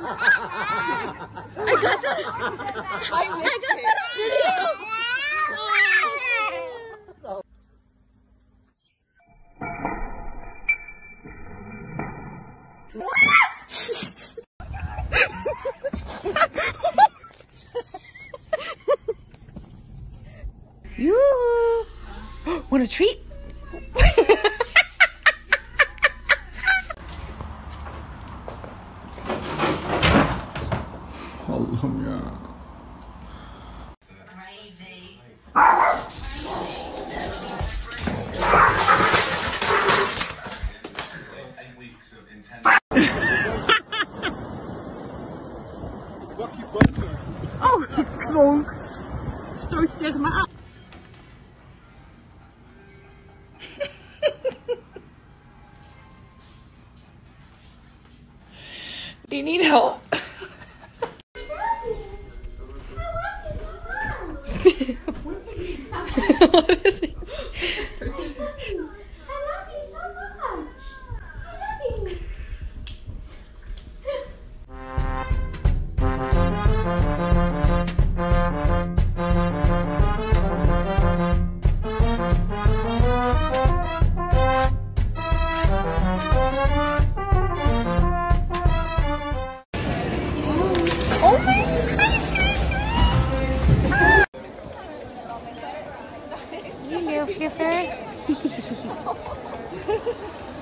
I got that. I got that video. Yoo-hoo! Want a treat? Oh, he's drunk. Stoot tegen me aan. Do you need help? What is it?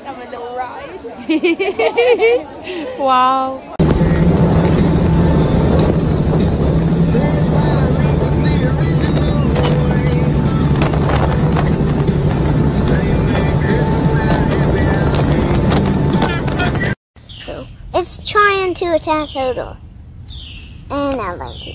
Have a little ride. Wow. It's trying to attack Hodor. And I like it.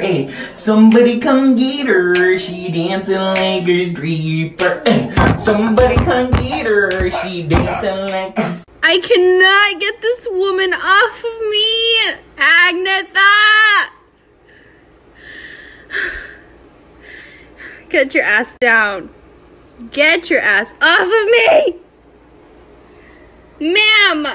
Hey, somebody come get her, she dancing like a stripper. Hey, somebody come get her, she dancing like a stripper. I cannot get this woman off of me, Agnetha! Get your ass down. Get your ass off of me! Ma'am!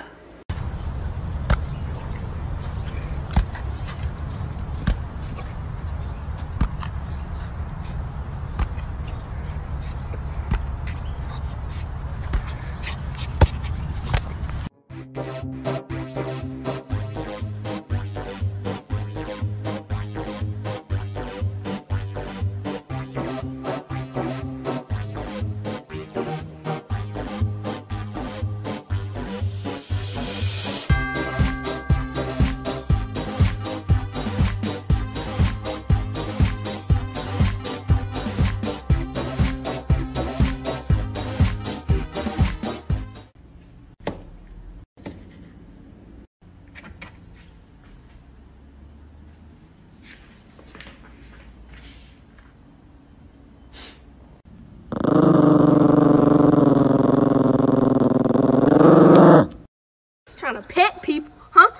Trying to pet people, huh?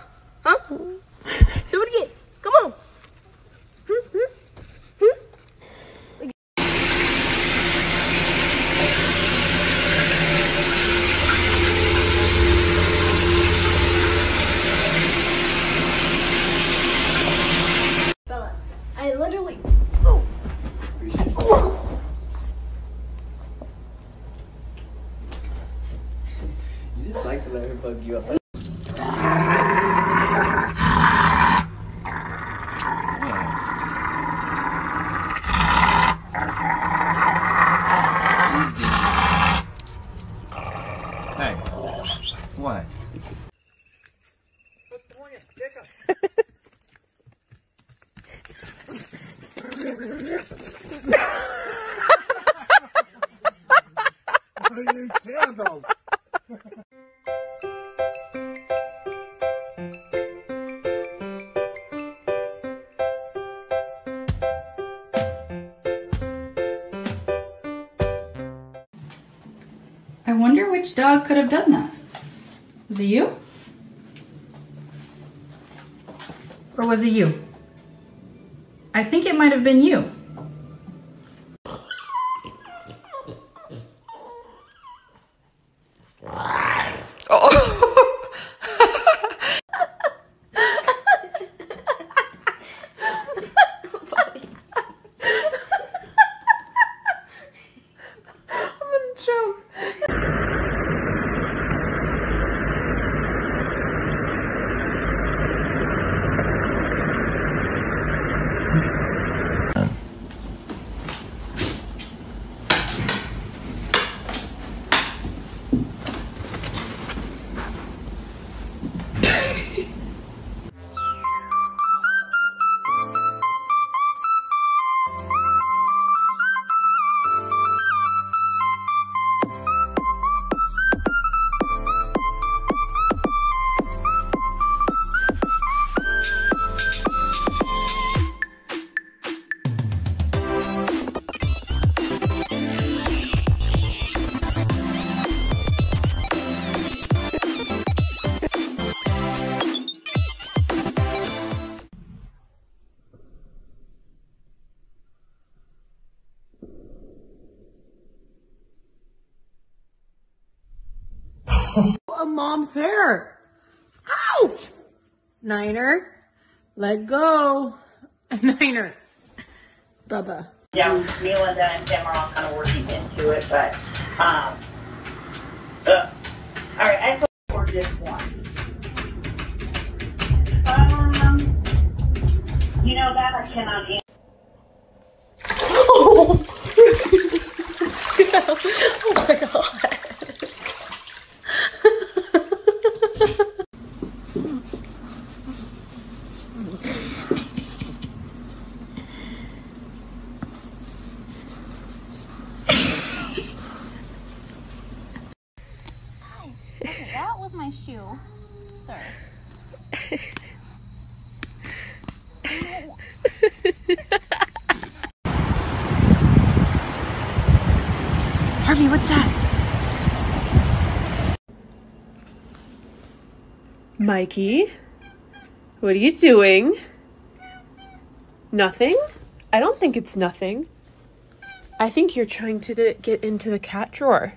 Huh? Do it again. Come on. Bella, I literally. Oh. Oh. You just like to let her bug you up. What? I wonder which dog could have done that. Was it you? Or was it you? I think it might have been you. Oh. Buddy. I'm gonna choke. Mom's hair. Ouch! Niner, let go. Niner. Bubba. Yeah, me, Linda, and Tim are all kind of working into it, but all right, I for this one. You know that I cannot answer. Oh! Oh my god. That was my shoe, sir. Harvey, what's that? Mikey, what are you doing? Nothing? I don't think it's nothing. I think you're trying to get into the cat drawer.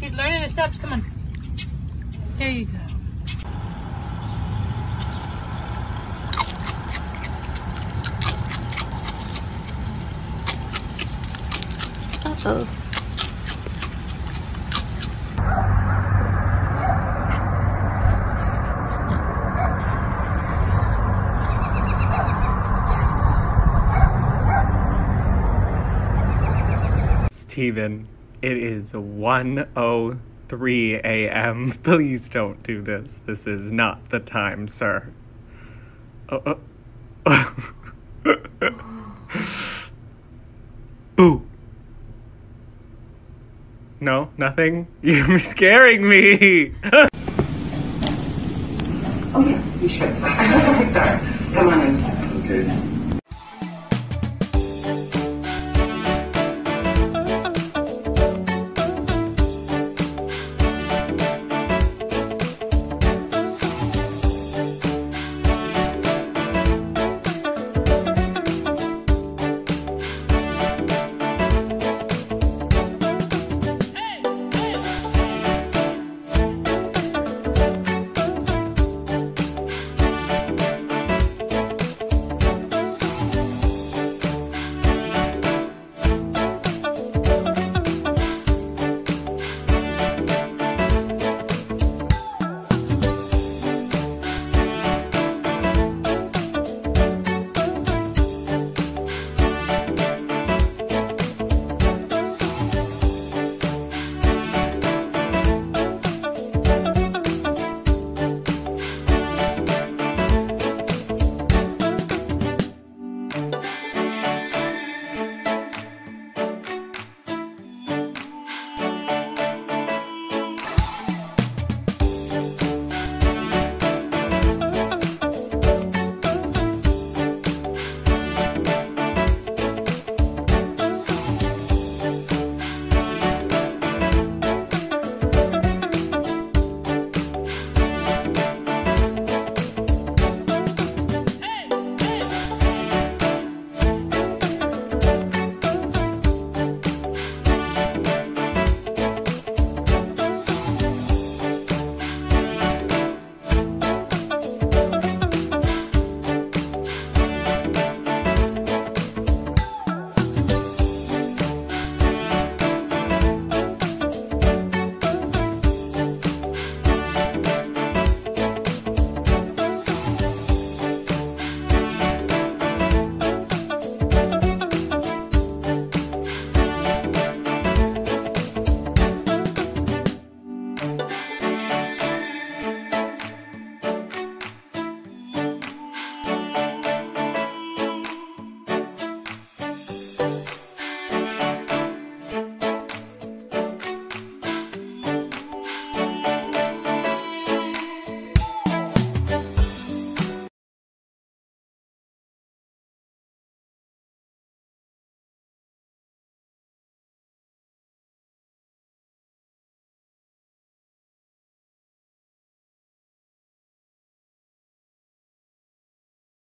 He's learning his steps. Come on. Here you go. Uh-oh. Steven. It is 1:03 a.m. Please don't do this. This is not the time, sir. Boo. No, nothing? You're scaring me. Oh, yeah, you should. I'm sorry. Come on in. Okay.